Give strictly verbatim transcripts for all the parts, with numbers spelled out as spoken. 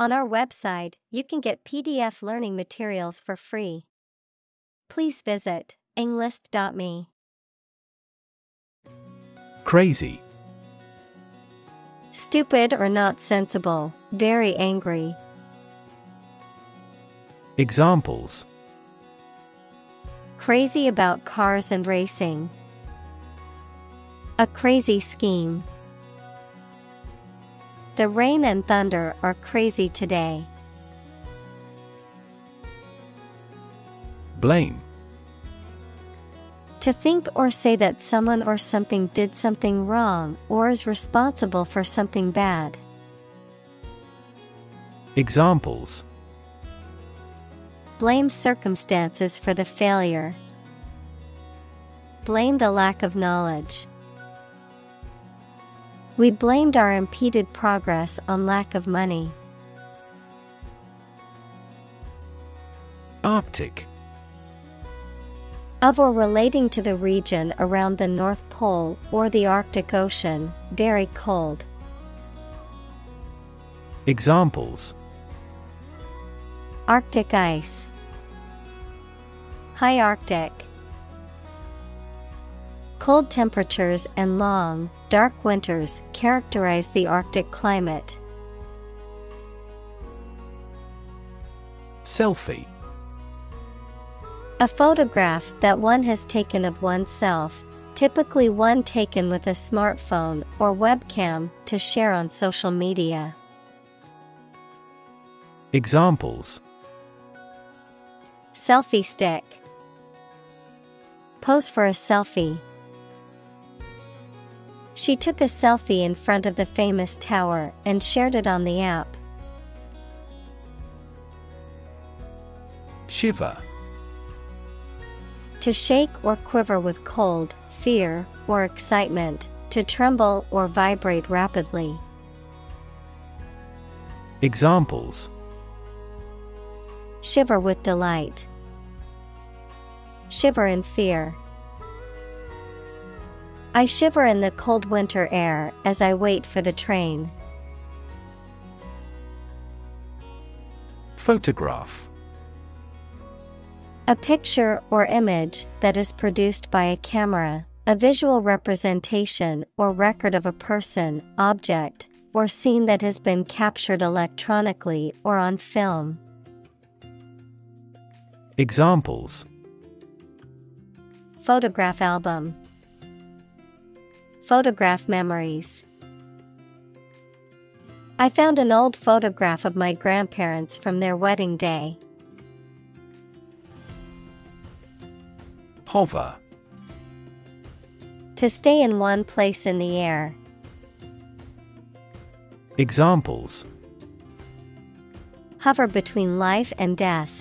On our website, you can get P D F learning materials for free. Please visit englist dot me. Crazy. Stupid or not sensible, very angry. Examples: crazy about cars and racing. A crazy scheme. The rain and thunder are crazy today. Blame. To think or say that someone or something did something wrong or is responsible for something bad. Examples: blame circumstances for the failure. Blame the lack of knowledge. We blamed our impeded progress on lack of money. Arctic. Of or relating to the region around the North Pole or the Arctic Ocean, very cold. Examples: Arctic ice. High Arctic. Cold temperatures and long, dark winters characterize the Arctic climate. Selfie. A photograph that one has taken of oneself, typically one taken with a smartphone or webcam to share on social media. Examples: selfie stick. Pose for a selfie. She took a selfie in front of the famous tower and shared it on the app. Shiver. To shake or quiver with cold, fear, or excitement, to tremble or vibrate rapidly. Examples: shiver with delight. Shiver in fear. I shiver in the cold winter air as I wait for the train. Photograph. A picture or image that is produced by a camera, a visual representation or record of a person, object, or scene that has been captured electronically or on film. Examples: photograph album. Photograph memories. I found an old photograph of my grandparents from their wedding day. Hover. To stay in one place in the air. Examples: hover between life and death.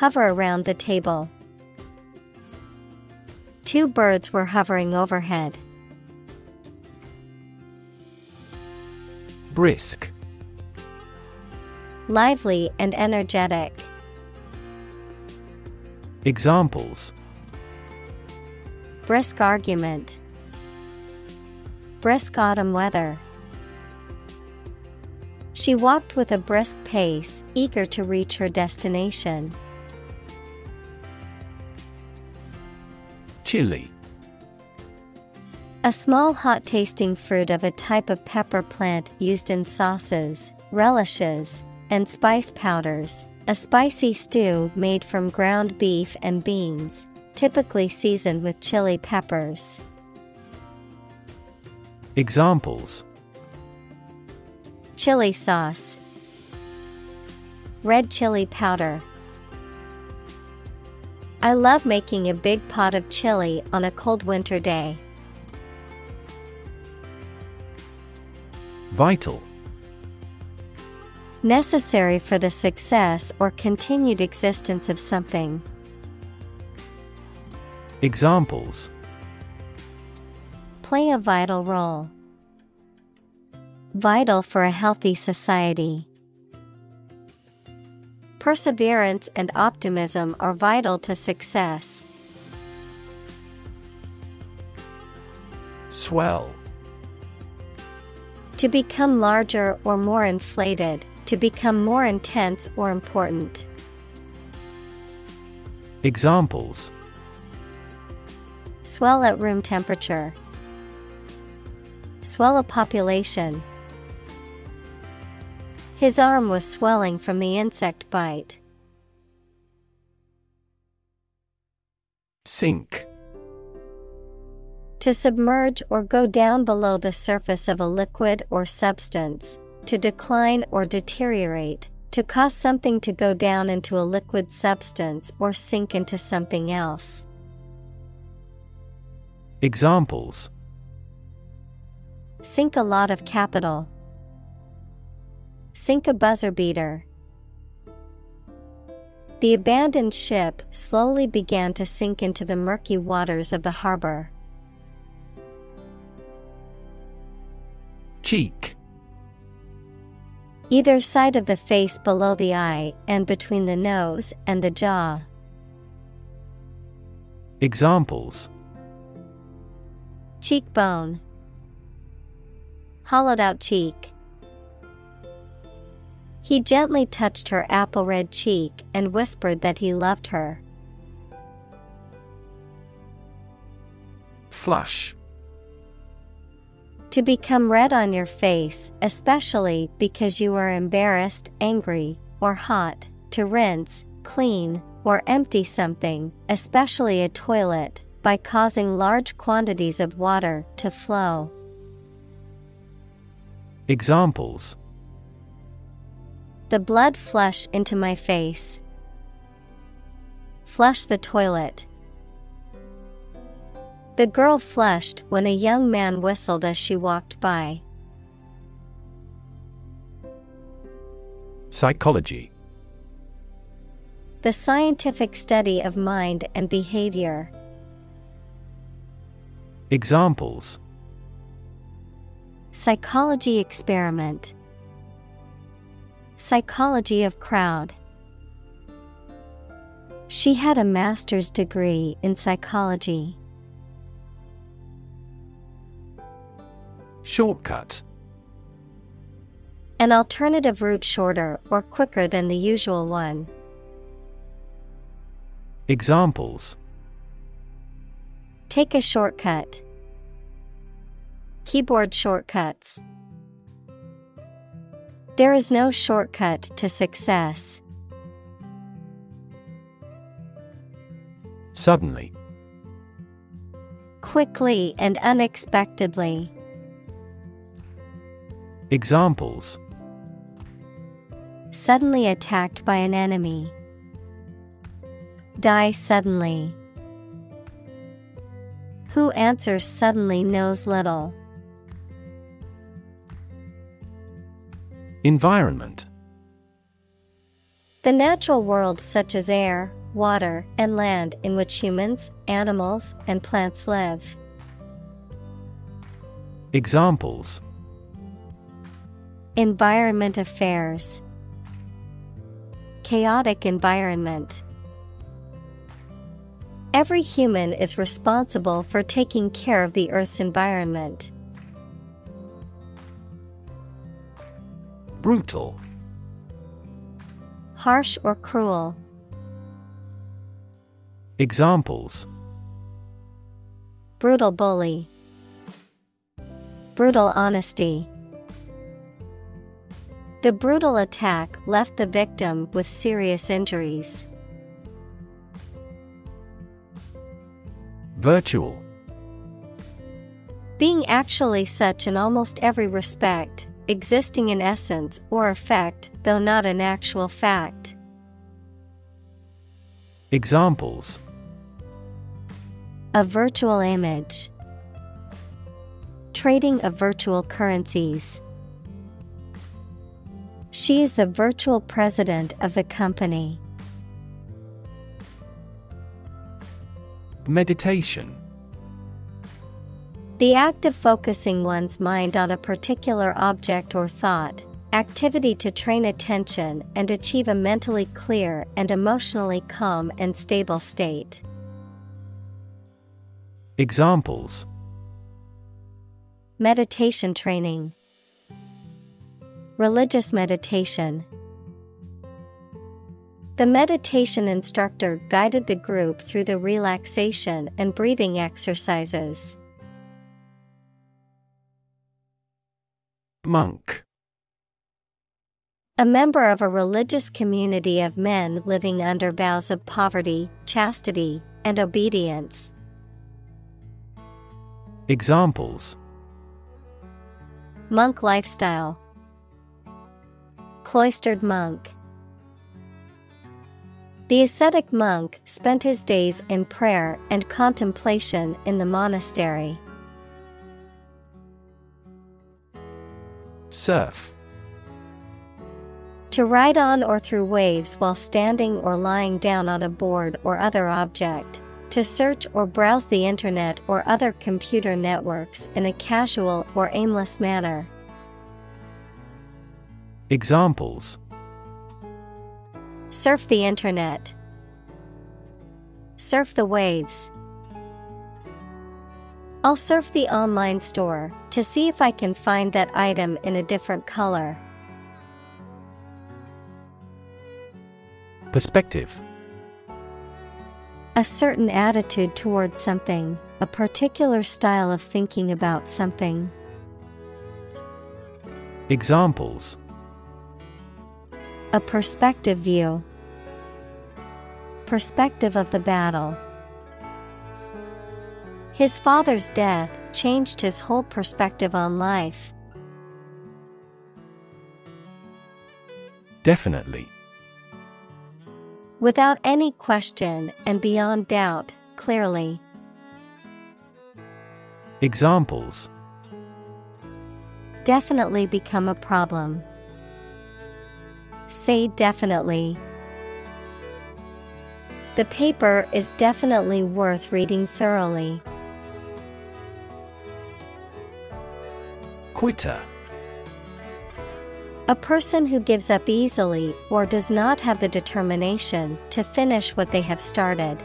Hover around the table. Two birds were hovering overhead. Brisk. Lively and energetic. Examples: brisk argument. Brisk autumn weather. She walked with a brisk pace, eager to reach her destination. Chili. A small hot-tasting fruit of a type of pepper plant used in sauces, relishes, and spice powders. A spicy stew made from ground beef and beans, typically seasoned with chili peppers. Examples: chili sauce. Red chili powder. I love making a big pot of chili on a cold winter day. Vital. Necessary for the success or continued existence of something. Examples: play a vital role. Vital for a healthy society. Perseverance and optimism are vital to success. Swell. To become larger or more inflated, to become more intense or important. Examples: swell at room temperature, swell a population. His arm was swelling from the insect bite. Sink. To submerge or go down below the surface of a liquid or substance, to decline or deteriorate, to cause something to go down into a liquid substance or sink into something else. Examples: sink a lot of capital, sink a buzzer beater. The abandoned ship slowly began to sink into the murky waters of the harbor. Cheek. Either side of the face below the eye and between the nose and the jaw. Examples: cheekbone, hollowed out cheek. He gently touched her apple red cheek and whispered that he loved her. Flush. To become red on your face, especially because you are embarrassed, angry, or hot. To rinse, clean, or empty something, especially a toilet, by causing large quantities of water to flow. Examples: the blood flush into my face. Flush the toilet. The girl flushed when a young man whistled as she walked by. Psychology. The scientific study of mind and behavior. Examples: psychology experiment, psychology of crowd. She had a master's degree in psychology. Shortcut. An alternative route shorter or quicker than the usual one. Examples: take a shortcut, keyboard shortcuts. There is no shortcut to success. Suddenly. Quickly and unexpectedly. Examples: suddenly attacked by an enemy. Die suddenly. Who answers suddenly knows little. Environment. The natural world, such as air, water, and land, in which humans, animals, and plants live. Examples: environment affairs, chaotic environment. Every human is responsible for taking care of the Earth's environment. Brutal. Harsh or cruel. Examples: brutal bully, brutal honesty. The brutal attack left the victim with serious injuries. Virtual. Being actually such in almost every respect, existing in essence or effect, though not an actual fact. Examples: a virtual image, trading of virtual currencies. She is the virtual president of the company. Meditation. The act of focusing one's mind on a particular object or thought, activity to train attention and achieve a mentally clear and emotionally calm and stable state. Examples: meditation training, Religious meditation. The meditation instructor guided the group through the relaxation and breathing exercises. Monk. A member of a religious community of men living under vows of poverty, chastity, and obedience. Examples: monk lifestyle, cloistered monk. The ascetic monk spent his days in prayer and contemplation in the monastery. Surf. To ride on or through waves while standing or lying down on a board or other object. To search or browse the internet or other computer networks in a casual or aimless manner. Examples: surf the internet, surf the waves. I'll surf the online store to see if I can find that item in a different color. Perspective. A certain attitude towards something, a particular style of thinking about something. Examples: a perspective view, perspective of the battle. His father's death changed his whole perspective on life. Definitely. Without any question and beyond doubt, clearly. Examples: definitely become a problem. Say definitely. The paper is definitely worth reading thoroughly. Quitter. A person who gives up easily or does not have the determination to finish what they have started.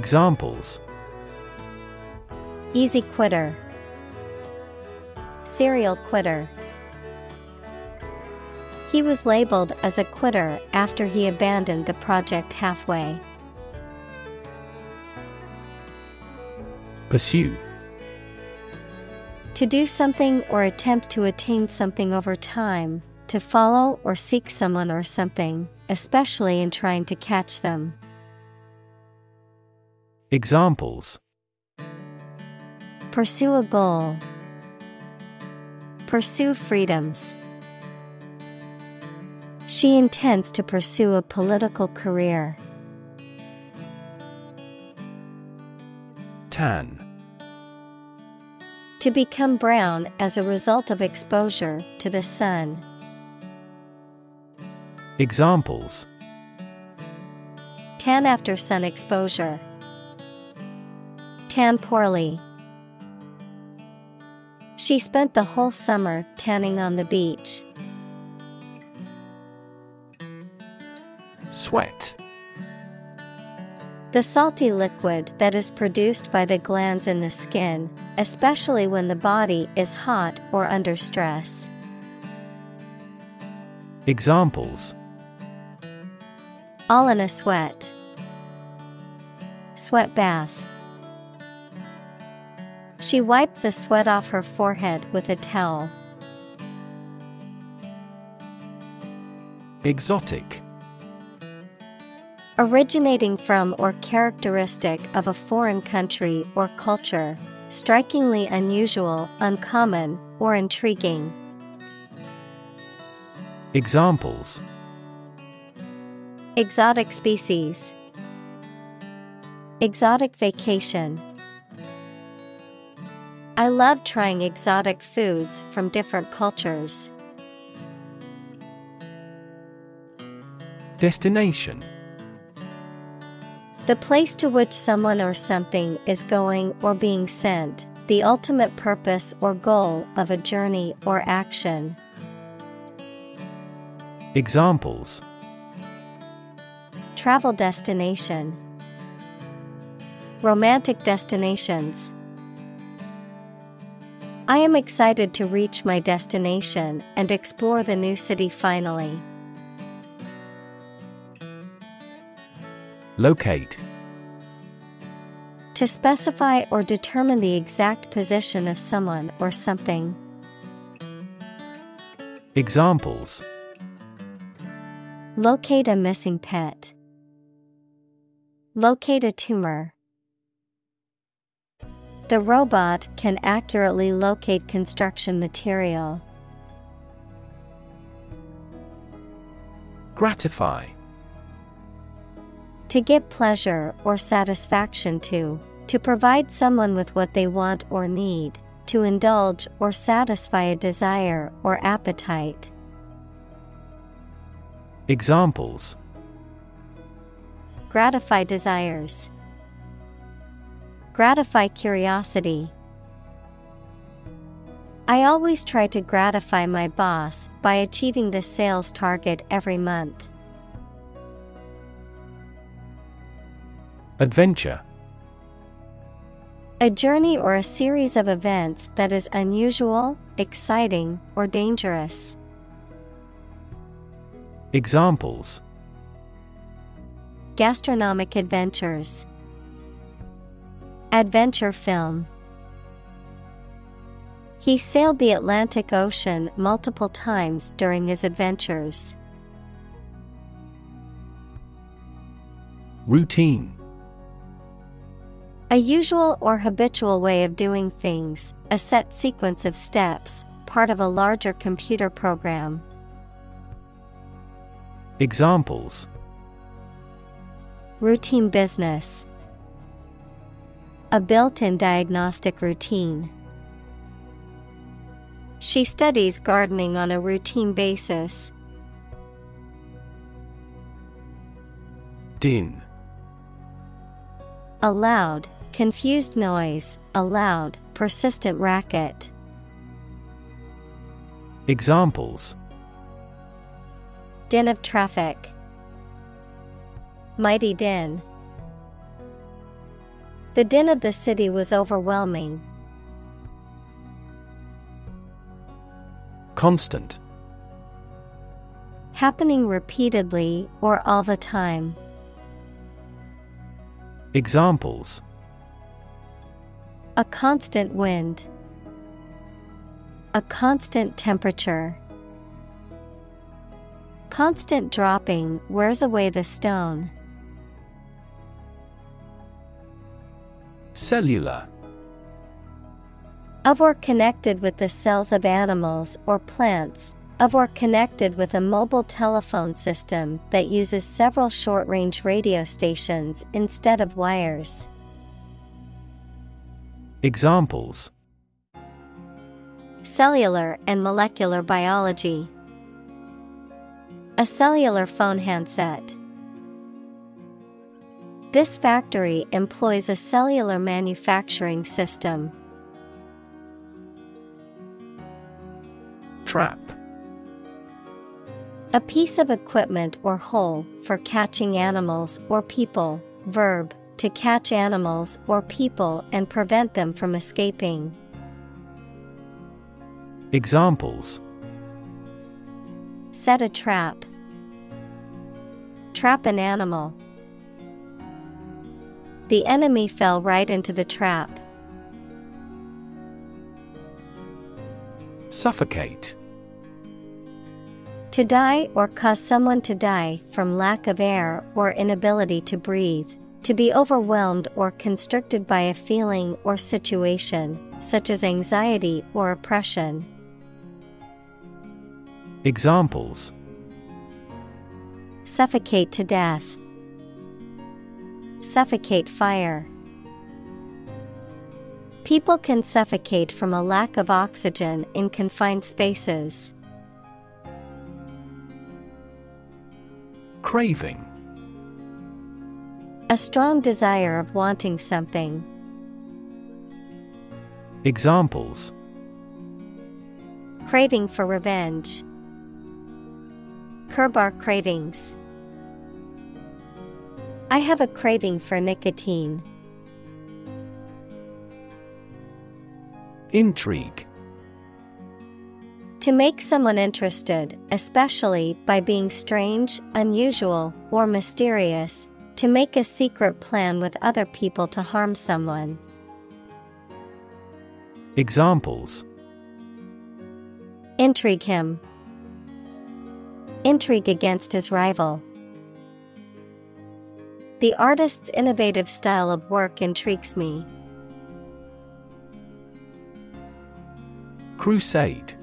Examples: easy quitter, serial quitter. He was labeled as a quitter after he abandoned the project halfway. Pursue. To do something or attempt to attain something over time, to follow or seek someone or something, especially in trying to catch them. Examples: pursue a goal, pursue freedoms. She intends to pursue a political career. Tan. To become brown as a result of exposure to the sun. Examples: tan after sun exposure, tan poorly. She spent the whole summer tanning on the beach. Sweat. The salty liquid that is produced by the glands in the skin, especially when the body is hot or under stress. Examples: all in a sweat, sweat bath. She wiped the sweat off her forehead with a towel. Exotic. Originating from or characteristic of a foreign country or culture, strikingly unusual, uncommon, or intriguing. Examples: exotic species, exotic vacation. I love trying exotic foods from different cultures. Destination. The place to which someone or something is going or being sent, the ultimate purpose or goal of a journey or action. Examples: travel destination, romantic destinations. I am excited to reach my destination and explore the new city finally. Locate. To specify or determine the exact position of someone or something. Examples. Locate a missing pet. Locate a tumor. The robot can accurately locate construction material. Gratify. To give pleasure or satisfaction to, to provide someone with what they want or need, to indulge or satisfy a desire or appetite. Examples. Gratify desires. Gratify curiosity. I always try to gratify my boss by achieving the sales target every month. Adventure. A journey or a series of events that is unusual, exciting, or dangerous. Examples. Gastronomic adventures. Adventure film. He sailed the Atlantic Ocean multiple times during his adventures. Routine. A usual or habitual way of doing things, a set sequence of steps, part of a larger computer program. Examples. Routine business. A built-in diagnostic routine. She studies gardening on a routine basis. Din. A loud, confused noise, a loud, persistent racket. Examples. Din of traffic. Mighty din. The din of the city was overwhelming. Constant. Happening repeatedly or all the time. Examples. A constant wind. A constant temperature. Constant dropping wears away the stone. Cellular. Of or connected with the cells of animals or plants, of or connected with a mobile telephone system that uses several short-range radio stations instead of wires. Examples. Cellular and molecular biology. A cellular phone handset. This factory employs a cellular manufacturing system. Trap. A piece of equipment or hole for catching animals or people. Verb, to catch animals or people and prevent them from escaping. Examples. Set a trap. Trap an animal. The enemy fell right into the trap. Suffocate. To die or cause someone to die from lack of air or inability to breathe. To be overwhelmed or constricted by a feeling or situation, such as anxiety or oppression. Examples. Suffocate to death. Suffocate fire. People can suffocate from a lack of oxygen in confined spaces. Craving. A strong desire of wanting something. Examples. Craving for revenge. Curb our cravings. I have a craving for nicotine. Intrigue. To make someone interested, especially by being strange, unusual, or mysterious. To make a secret plan with other people to harm someone. Examples: Intrigue him. Intrigue against his rival. The artist's innovative style of work intrigues me. Crusade.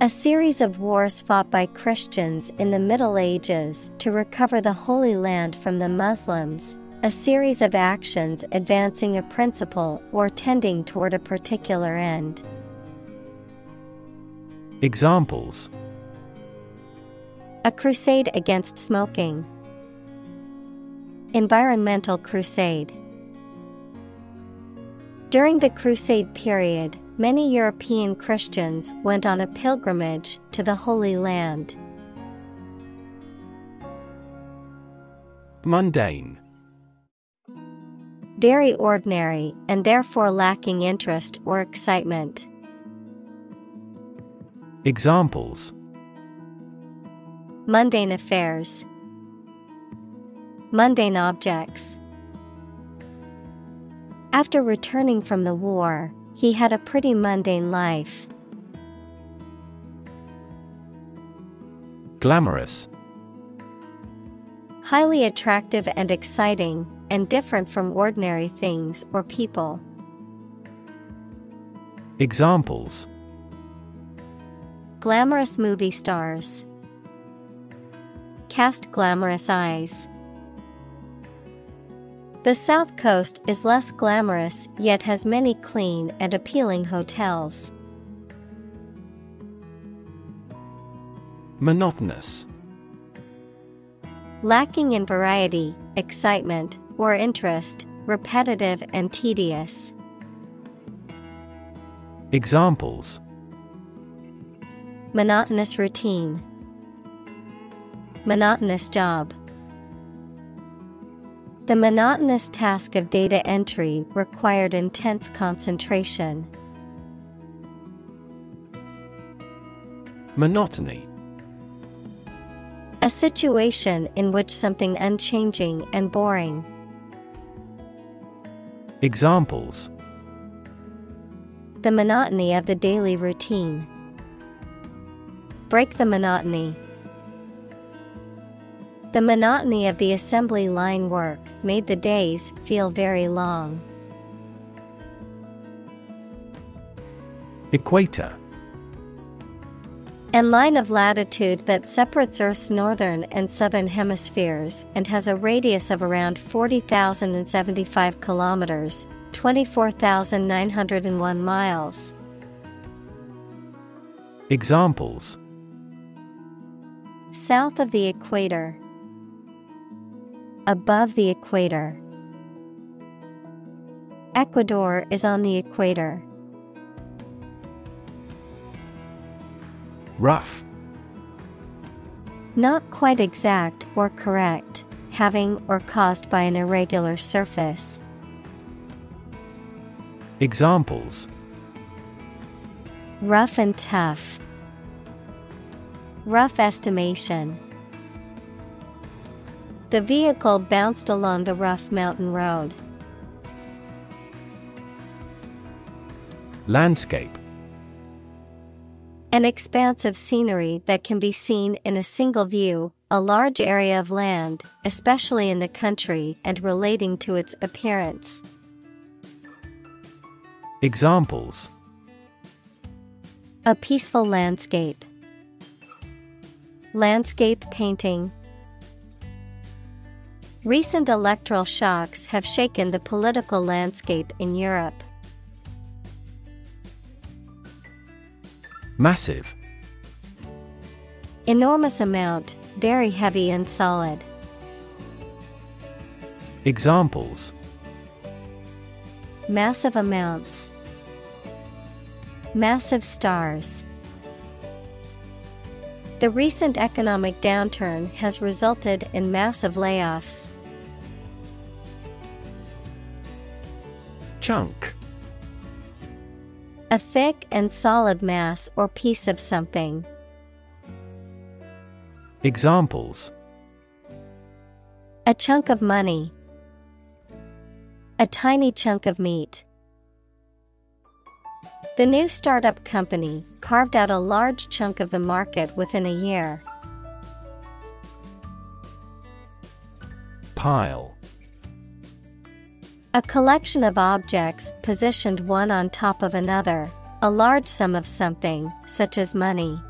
A series of wars fought by Christians in the Middle Ages to recover the Holy Land from the Muslims, a series of actions advancing a principle or tending toward a particular end. Examples: A crusade against smoking. Environmental crusade. During the Crusade period, many European Christians went on a pilgrimage to the Holy Land. Mundane. Very ordinary and therefore lacking interest or excitement. Examples: Mundane affairs. Mundane objects. After returning from the war, he had a pretty mundane life. Glamorous. Highly attractive and exciting, and different from ordinary things or people. Examples: Glamorous movie stars. Cast glamorous eyes. The South Coast is less glamorous, yet has many clean and appealing hotels. Monotonous. Lacking in variety, excitement, or interest, repetitive and tedious. Examples: Monotonous routine. Monotonous job. The monotonous task of data entry required intense concentration. Monotony. A situation in which something unchanging and boring. Examples: The monotony of the daily routine. Break the monotony. The monotony of the assembly line work made the days feel very long. Equator. A line of latitude that separates Earth's northern and southern hemispheres and has a radius of around forty thousand seventy-five kilometers, twenty-four thousand nine hundred one miles. Examples: South of the equator. Above the equator. Ecuador is on the equator. Rough. Not quite exact or correct, having or caused by an irregular surface. Examples: Rough and tough. Rough estimation. The vehicle bounced along the rough mountain road. Landscape. An expanse of scenery that can be seen in a single view, a large area of land, especially in the country and relating to its appearance. Examples: A peaceful landscape. Landscape painting. Recent electoral shocks have shaken the political landscape in Europe. Massive. Enormous amount, very heavy and solid. Examples: Massive amounts. Massive stars. The recent economic downturn has resulted in massive layoffs. Chunk. A thick and solid mass or piece of something. Examples: a chunk of money, a tiny chunk of meat. The new startup company carved out a large chunk of the market within a year. Pile. A collection of objects positioned one on top of another, a large sum of something, such as money.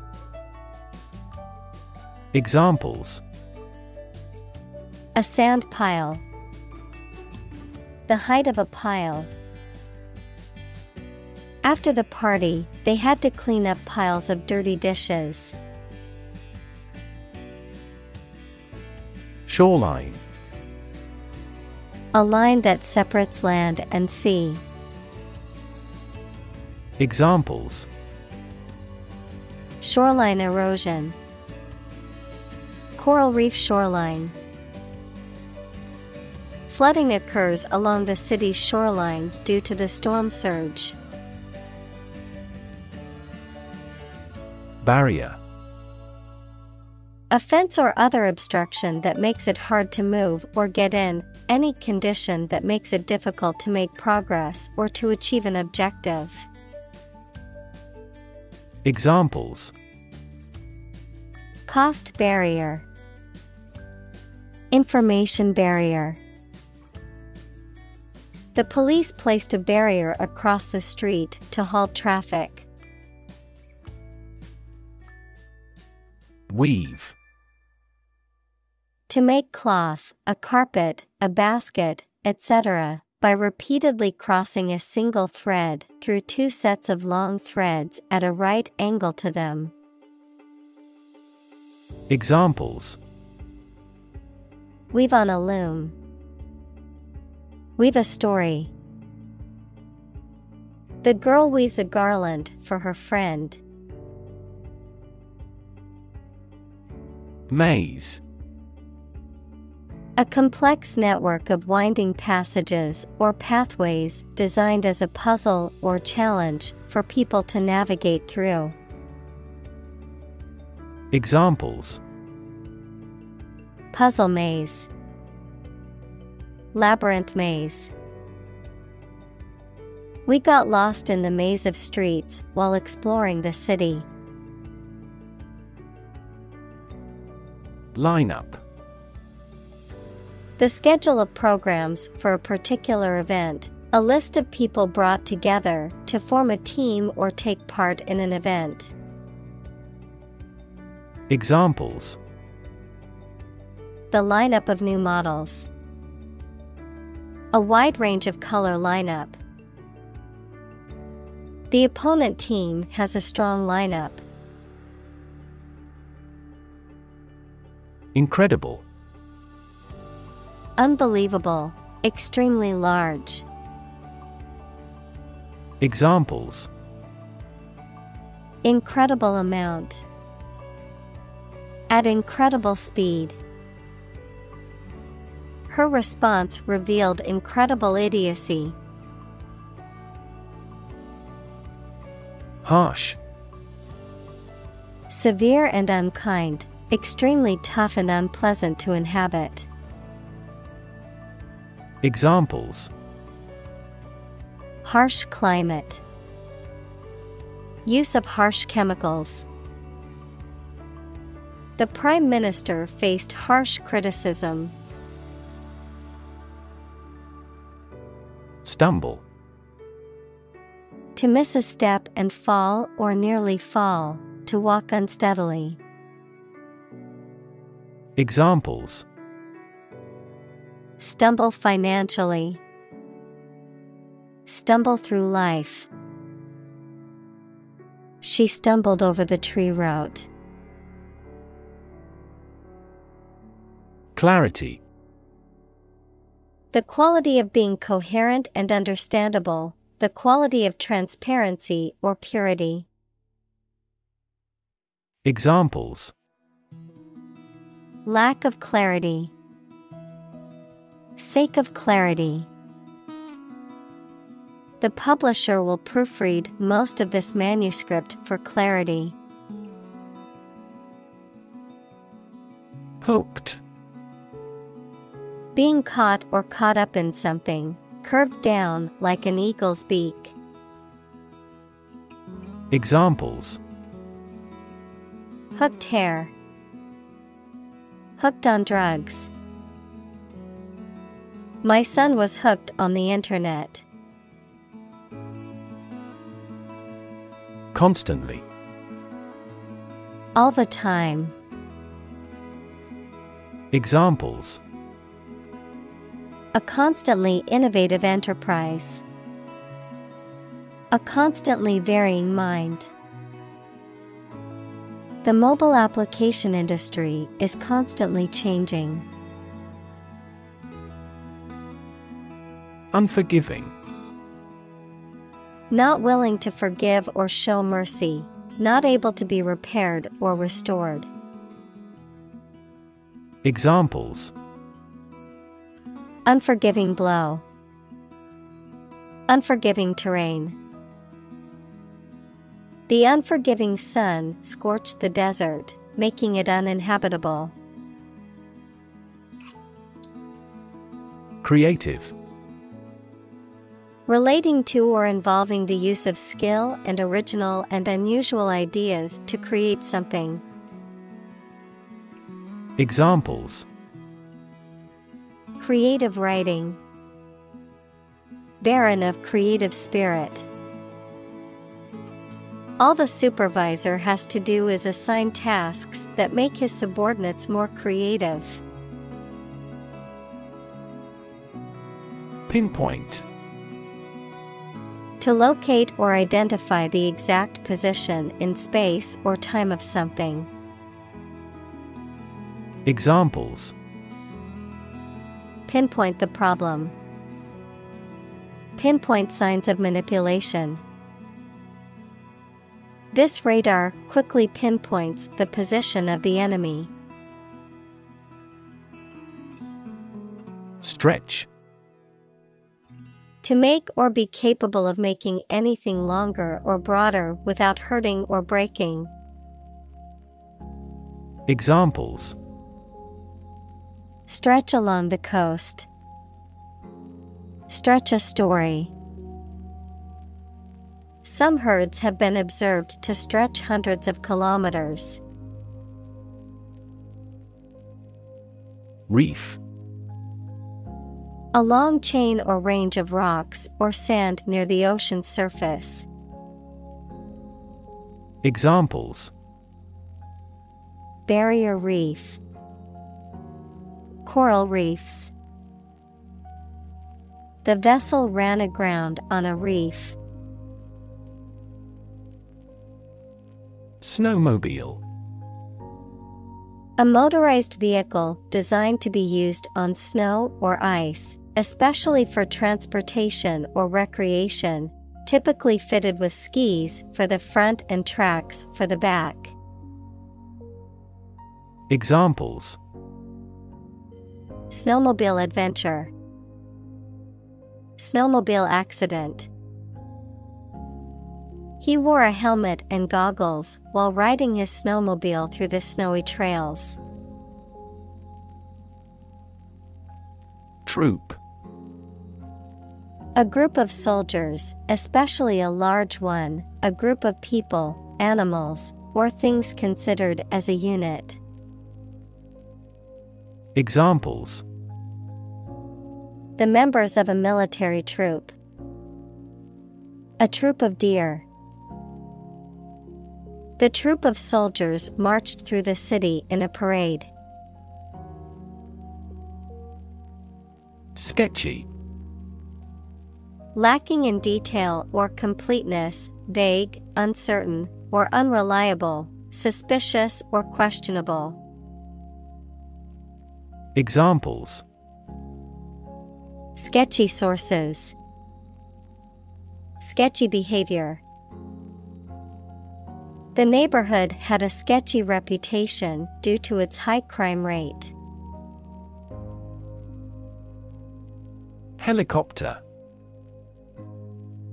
Examples: a sand pile, the height of a pile. After the party, they had to clean up piles of dirty dishes. Shoreline. A line that separates land and sea. Examples: shoreline erosion, coral reef shoreline. Flooding occurs along the city's shoreline due to the storm surge. Barrier. A fence or other obstruction that makes it hard to move or get in, any condition that makes it difficult to make progress or to achieve an objective. Examples: cost barrier, information barrier. The police placed a barrier across the street to halt traffic. Weave. To make cloth, a carpet, a basket, et cetera, by repeatedly crossing a single thread through two sets of long threads at a right angle to them. Examples: weave on a loom, weave a story. The girl weaves a garland for her friend. Maze. A complex network of winding passages or pathways designed as a puzzle or challenge for people to navigate through. Examples: puzzle maze, labyrinth maze. We got lost in the maze of streets while exploring the city. Lineup. The schedule of programs for a particular event, a list of people brought together to form a team or take part in an event. Examples: the lineup of new models, a wide range of color lineup. The opponent team has a strong lineup. Incredible. Unbelievable. Extremely large. Examples: incredible amount, at incredible speed. Her response revealed incredible idiocy. Harsh. Severe and unkind. Extremely tough and unpleasant to inhabit. Examples: harsh climate, use of harsh chemicals. The Prime Minister faced harsh criticism. Stumble. To miss a step and fall or nearly fall, to walk unsteadily. Examples: stumble financially, stumble through life. She stumbled over the tree root. Clarity. The quality of being coherent and understandable, the quality of transparency or purity. Examples: lack of clarity, sake of clarity. The publisher will proofread most of this manuscript for clarity. Hooked. Being caught or caught up in something, curved down like an eagle's beak. Examples: hooked hair, hooked on drugs. My son was hooked on the internet. Constantly. All the time. Examples: a constantly innovative enterprise. A constantly varying mind. The mobile application industry is constantly changing. Unforgiving. Not willing to forgive or show mercy, not able to be repaired or restored. Examples: unforgiving blow, unforgiving terrain. The unforgiving sun scorched the desert, making it uninhabitable. Creative. Relating to or involving the use of skill and original and unusual ideas to create something. Examples: creative writing, barren of creative spirit. All the supervisor has to do is assign tasks that make his subordinates more creative. Pinpoint. To locate or identify the exact position in space or time of something. Examples: pinpoint the problem, pinpoint signs of manipulation. This radar quickly pinpoints the position of the enemy. Stretch. To make or be capable of making anything longer or broader without hurting or breaking. Examples: stretch along the coast, stretch a story. Some herds have been observed to stretch hundreds of kilometers. Reef. A long chain or range of rocks or sand near the ocean surface. Examples: barrier reef, coral reefs. The vessel ran aground on a reef. Snowmobile. A motorized vehicle designed to be used on snow or ice, especially for transportation or recreation, typically fitted with skis for the front and tracks for the back. Examples: snowmobile adventure, snowmobile accident. He wore a helmet and goggles while riding his snowmobile through the snowy trails. Troop. A group of soldiers, especially a large one, a group of people, animals, or things considered as a unit. Examples: the members of a military troop, a troop of deer. The troop of soldiers marched through the city in a parade. Sketchy. Lacking in detail or completeness, vague, uncertain, or unreliable, suspicious or questionable. Examples: sketchy sources, sketchy behavior. The neighborhood had a sketchy reputation due to its high crime rate. Helicopter.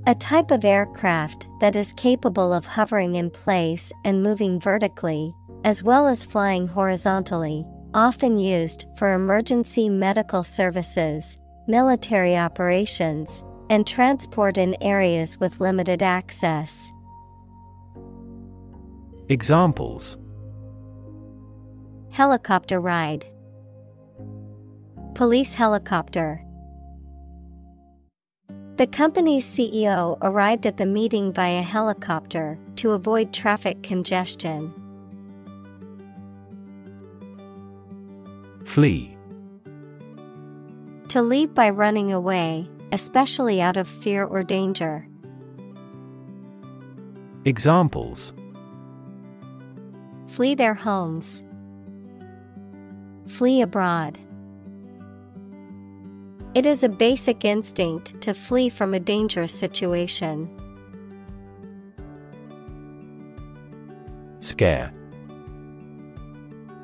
A type of aircraft that is capable of hovering in place and moving vertically, as well as flying horizontally, often used for emergency medical services, military operations, and transport in areas with limited access. Examples: helicopter ride, police helicopter. The company's C E O arrived at the meeting via helicopter to avoid traffic congestion. Flee. To leave by running away, especially out of fear or danger. Examples: flee their homes, flee abroad. It is a basic instinct to flee from a dangerous situation. Scare.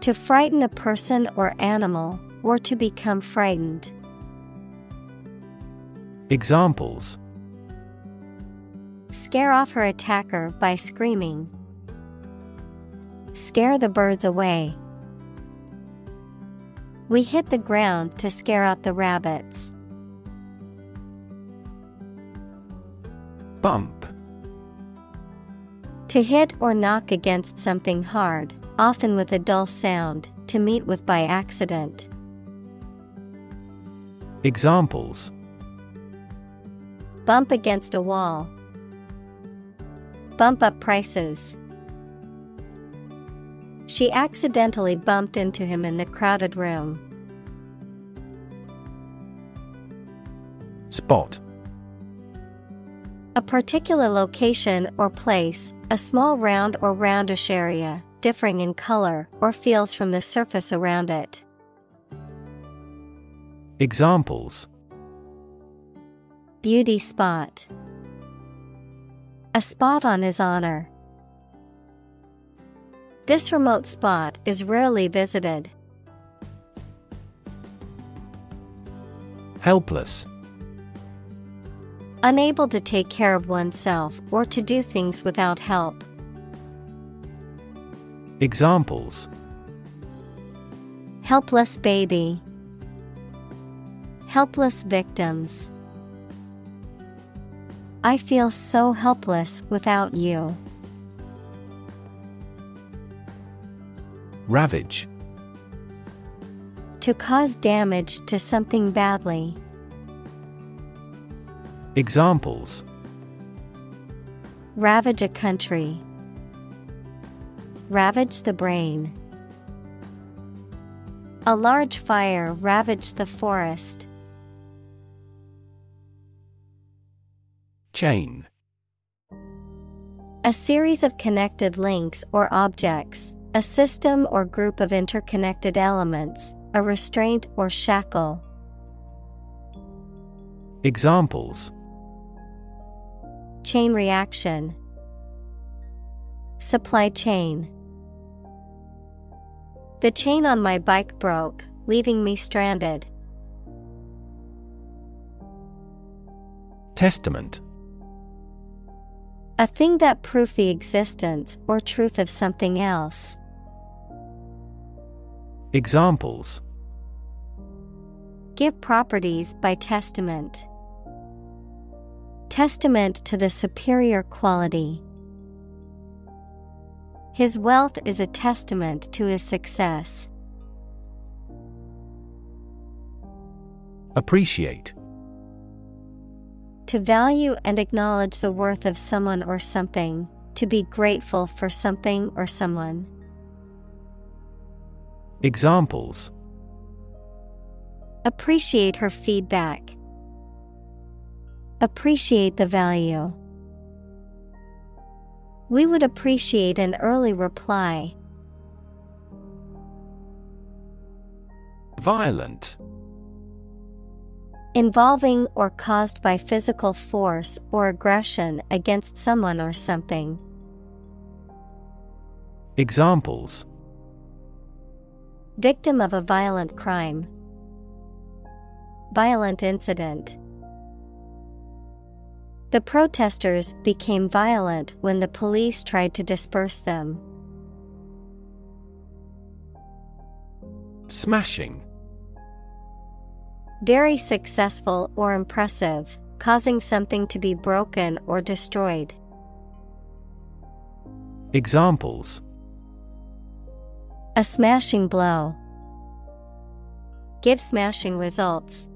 To frighten a person or animal, or to become frightened. Examples: scare off her attacker by screaming. Scare the birds away. We hit the ground to scare out the rabbits. Bump. To hit or knock against something hard, often with a dull sound, to meet with by accident. Examples: bump against a wall, bump up prices. She accidentally bumped into him in the crowded room. Spot. A particular location or place, a small round or roundish area, differing in color or feels from the surface around it. Examples: beauty spot, a spot on his honor. This remote spot is rarely visited. Helpless. Unable to take care of oneself or to do things without help. Examples: helpless baby, helpless victims. I feel so helpless without you. Ravage. To cause damage to something badly. Examples: ravage a country, ravage the brain. A large fire ravaged the forest. Chain. A series of connected links or objects. A system or group of interconnected elements, a restraint or shackle. Examples: chain reaction, supply chain. The chain on my bike broke, leaving me stranded. Testament. A thing that proves the existence or truth of something else. Examples: give properties by testament. Testament to the superior quality. His wealth is a testament to his success. Appreciate. To value and acknowledge the worth of someone or something, to be grateful for something or someone. Examples: appreciate her feedback, appreciate the value. We would appreciate an early reply. Violent. Involving or caused by physical force or aggression against someone or something. Examples: victim of a violent crime, violent incident. The protesters became violent when the police tried to disperse them. Smashing. Very successful or impressive, causing something to be broken or destroyed. Examples: a smashing blow. Give smashing results.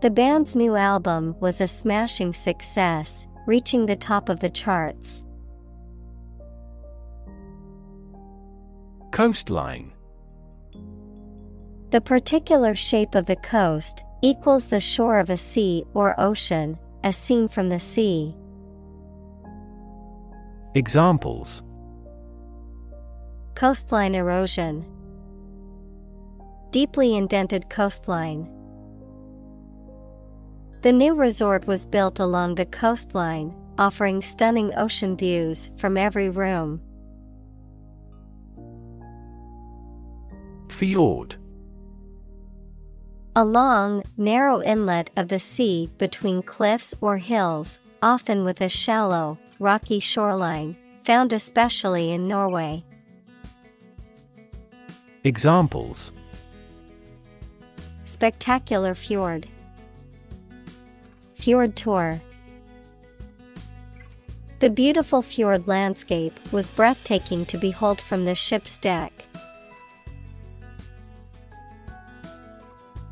The band's new album was a smashing success, reaching the top of the charts. Coastline. The particular shape of the coast equals the shore of a sea or ocean, as seen from the sea. Examples: coastline erosion. Deeply indented coastline. The new resort was built along the coastline, offering stunning ocean views from every room. Fjord. A long, narrow inlet of the sea between cliffs or hills, often with a shallow, rocky shoreline, found especially in Norway. Examples: spectacular fjord. Fjord tour. The beautiful fjord landscape was breathtaking to behold from the ship's deck.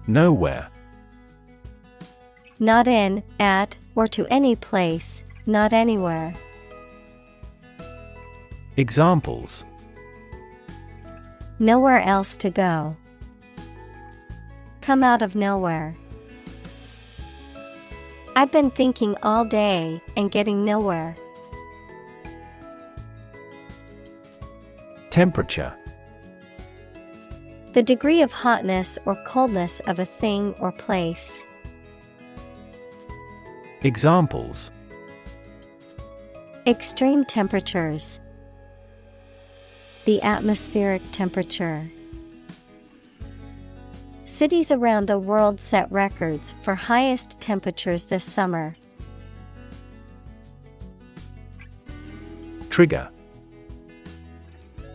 Nowhere. Not in, at, or to any place, not anywhere. Examples: nowhere else to go. Come out of nowhere. I've been thinking all day and getting nowhere. Temperature. The degree of hotness or coldness of a thing or place. Examples: extreme temperatures. The atmospheric temperature. Cities around the world set records for highest temperatures this summer. Trigger.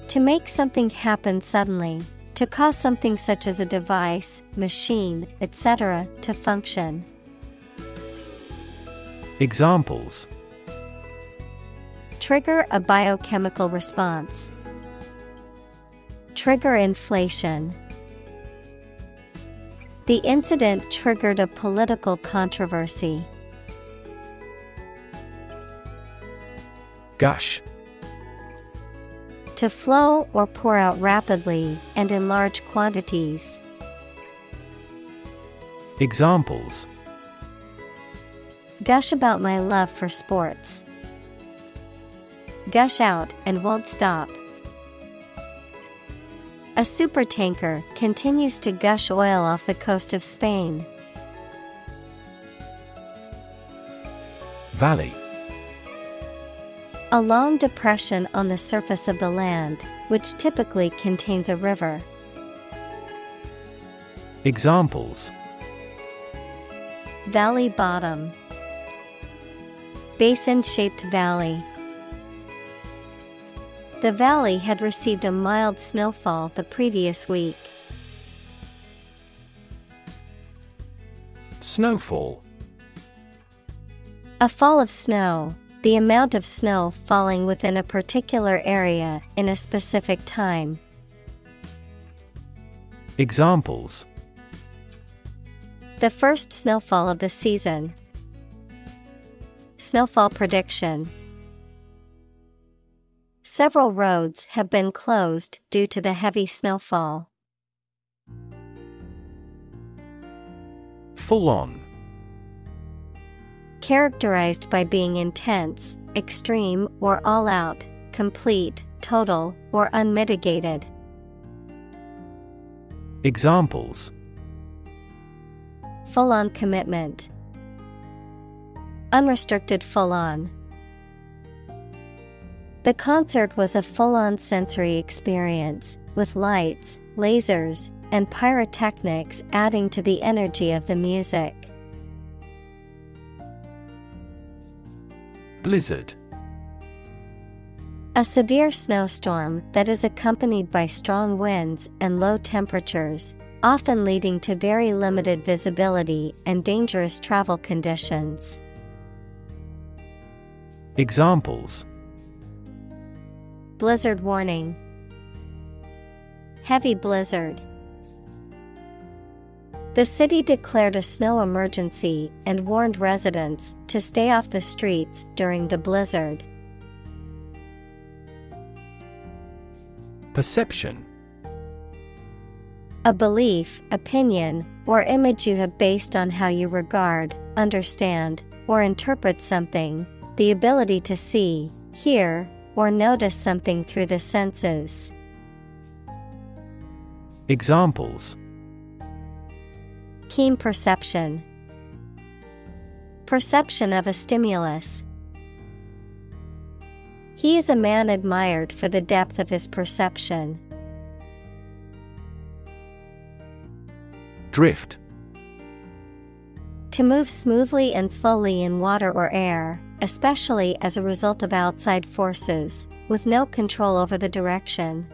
To make something happen suddenly, to cause something such as a device, machine, et cetera to function. Examples: trigger a biochemical response. Trigger inflation. The incident triggered a political controversy. Gush. To flow or pour out rapidly and in large quantities. Examples: gush about my love for sports. Gush out and won't stop. A supertanker continues to gush oil off the coast of Spain. Valley. A long depression on the surface of the land, which typically contains a river. Examples: valley bottom. Basin-shaped valley. The valley had received a mild snowfall the previous week. Snowfall. A fall of snow, the amount of snow falling within a particular area in a specific time. Examples: the first snowfall of the season. Snowfall prediction. Several roads have been closed due to the heavy snowfall. Full on. Characterized by being intense, extreme or all out, complete, total, or unmitigated. Examples: full on commitment. Unrestricted full on. The concert was a full-on sensory experience, with lights, lasers, and pyrotechnics adding to the energy of the music. Blizzard. A severe snowstorm that is accompanied by strong winds and low temperatures, often leading to very limited visibility and dangerous travel conditions. Examples: blizzard warning, heavy blizzard. The city declared a snow emergency and warned residents to stay off the streets during the blizzard. Perception. A belief, opinion, or image you have based on how you regard, understand, or interpret something, the ability to see, hear, or notice something through the senses. Examples: keen perception, perception of a stimulus. He is a man admired for the depth of his perception. Drift. To move smoothly and slowly in water or air, especially as a result of outside forces, with no control over the direction.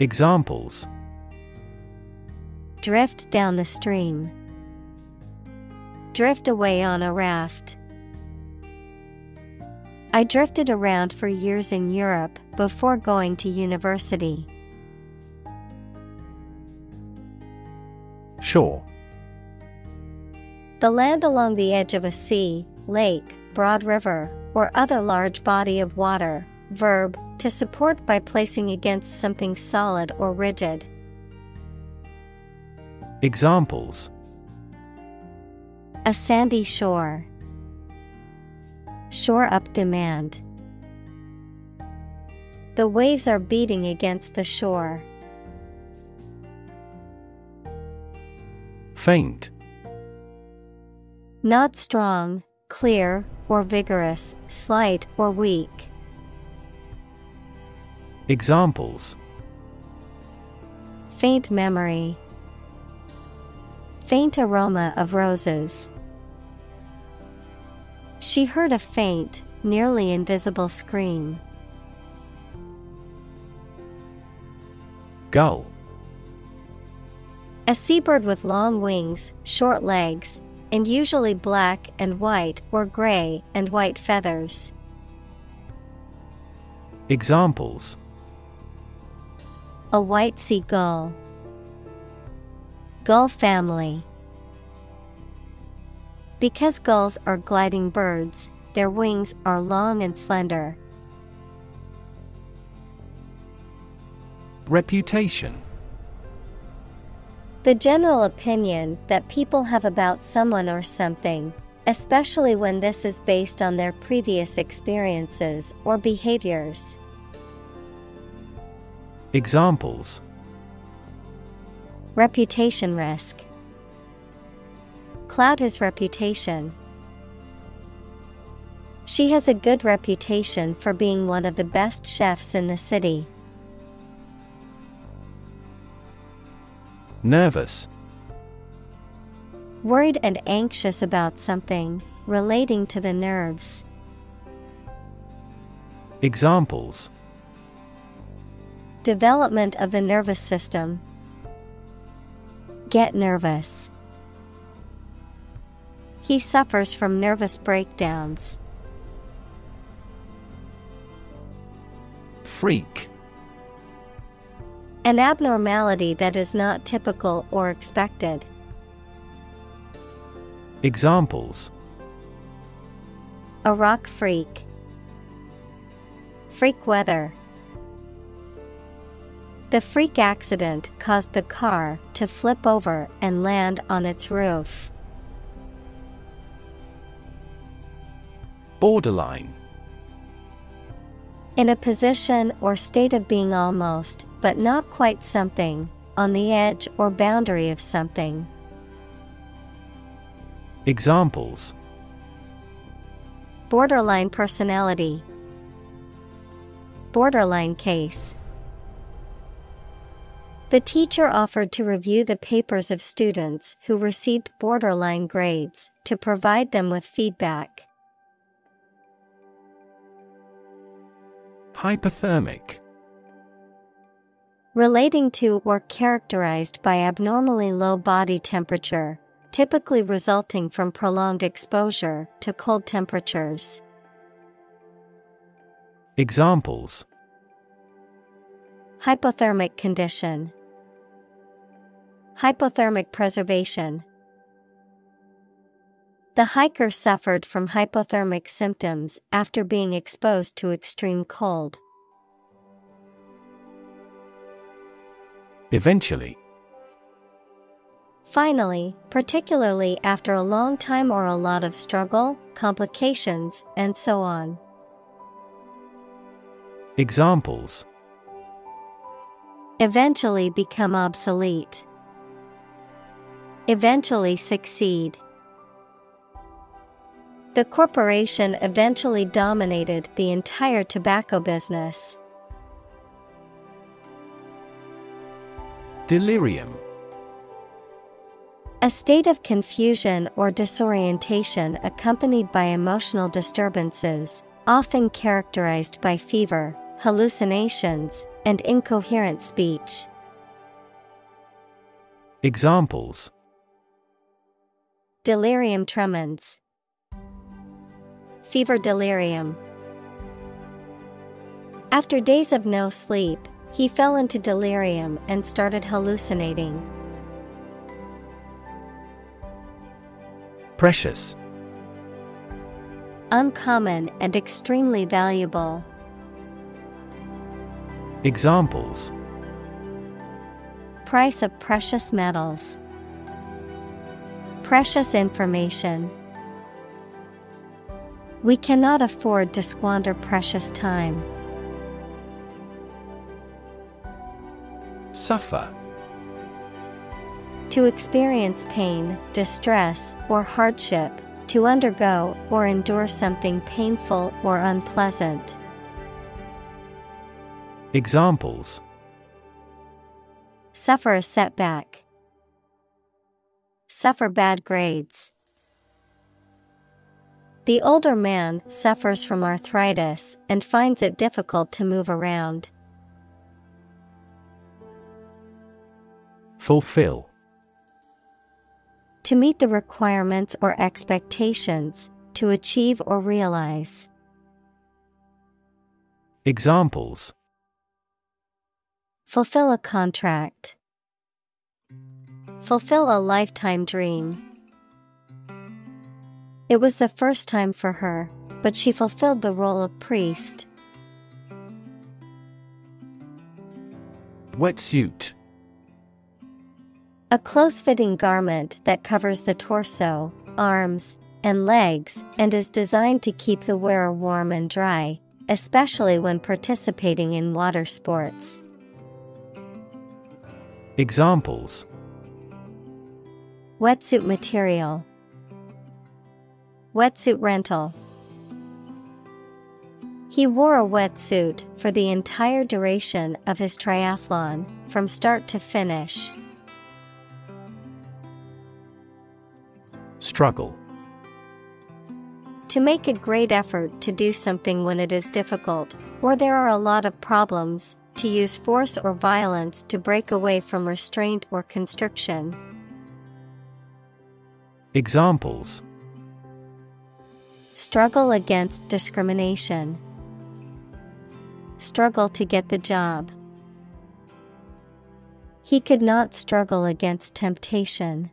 Examples: drift down the stream, drift away on a raft. I drifted around for years in Europe before going to university. Shore. The land along the edge of a sea, lake, broad river, or other large body of water. Verb, to support by placing against something solid or rigid. Examples: a sandy shore, shore up demand. The waves are beating against the shore. Faint. Not strong, clear, or vigorous, slight or weak. Examples: faint memory, faint aroma of roses. She heard a faint, nearly invisible scream. Gull. A seabird with long wings, short legs, and usually black and white or gray and white feathers. Examples: a white sea gull, gull family. Because gulls are gliding birds, their wings are long and slender. Reputation. The general opinion that people have about someone or something, especially when this is based on their previous experiences or behaviors. Examples: reputation risk, cloud his reputation. She has a good reputation for being one of the best chefs in the city. Nervous. Worried and anxious about something relating to the nerves. Examples: development of the nervous system, get nervous. He suffers from nervous breakdowns. Freak. An abnormality that is not typical or expected. Examples: a rock freak, freak weather. The freak accident caused the car to flip over and land on its roof. Borderline. In a position or state of being almost, but not quite something, on the edge or boundary of something. Examples: borderline personality, borderline case. The teacher offered to review the papers of students who received borderline grades to provide them with feedback. Hypothermic. Relating to or characterized by abnormally low body temperature, typically resulting from prolonged exposure to cold temperatures. Examples: hypothermic condition, hypothermic preservation. The hiker suffered from hypothermic symptoms after being exposed to extreme cold. Eventually. Finally, particularly after a long time or a lot of struggle, complications, and so on. Examples: eventually become obsolete, eventually succeed. The corporation eventually dominated the entire tobacco business. Delirium. A state of confusion or disorientation accompanied by emotional disturbances, often characterized by fever, hallucinations, and incoherent speech. Examples: delirium tremens, fever delirium. After days of no sleep, he fell into delirium and started hallucinating. Precious. Uncommon and extremely valuable. Examples: price of precious metals, precious information. We cannot afford to squander precious time. Suffer. To experience pain, distress, or hardship. To undergo or endure something painful or unpleasant. Examples: suffer a setback, suffer bad grades. The older man suffers from arthritis and finds it difficult to move around. Fulfill. To meet the requirements or expectations, to achieve or realize. Examples: fulfill a contract, fulfill a lifetime dream. It was the first time for her, but she fulfilled the role of priest. Wetsuit. A close-fitting garment that covers the torso, arms, and legs and is designed to keep the wearer warm and dry, especially when participating in water sports. Examples: wetsuit material, wetsuit rental. He wore a wetsuit for the entire duration of his triathlon, from start to finish. Struggle. To make a great effort to do something when it is difficult, or there are a lot of problems, to use force or violence to break away from restraint or constriction. Examples: struggle against discrimination, struggle to get the job. He could not struggle against temptation.